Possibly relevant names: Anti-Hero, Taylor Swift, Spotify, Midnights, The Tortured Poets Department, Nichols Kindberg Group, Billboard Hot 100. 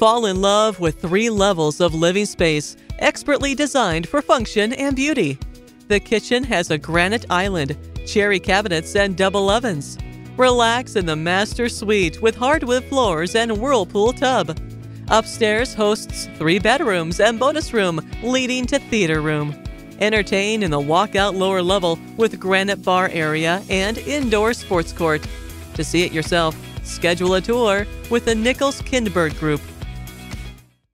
Fall in love with 3 levels of living space, expertly designed for function and beauty. The kitchen has a granite island, cherry cabinets, and double ovens. Relax in the master suite with hardwood floors and whirlpool tub. Upstairs hosts 3 bedrooms and bonus room, leading to theater room. Entertain in the walkout lower level with granite bar area and indoor sports court. To see it yourself, schedule a tour with the Nichols Kindberg Group.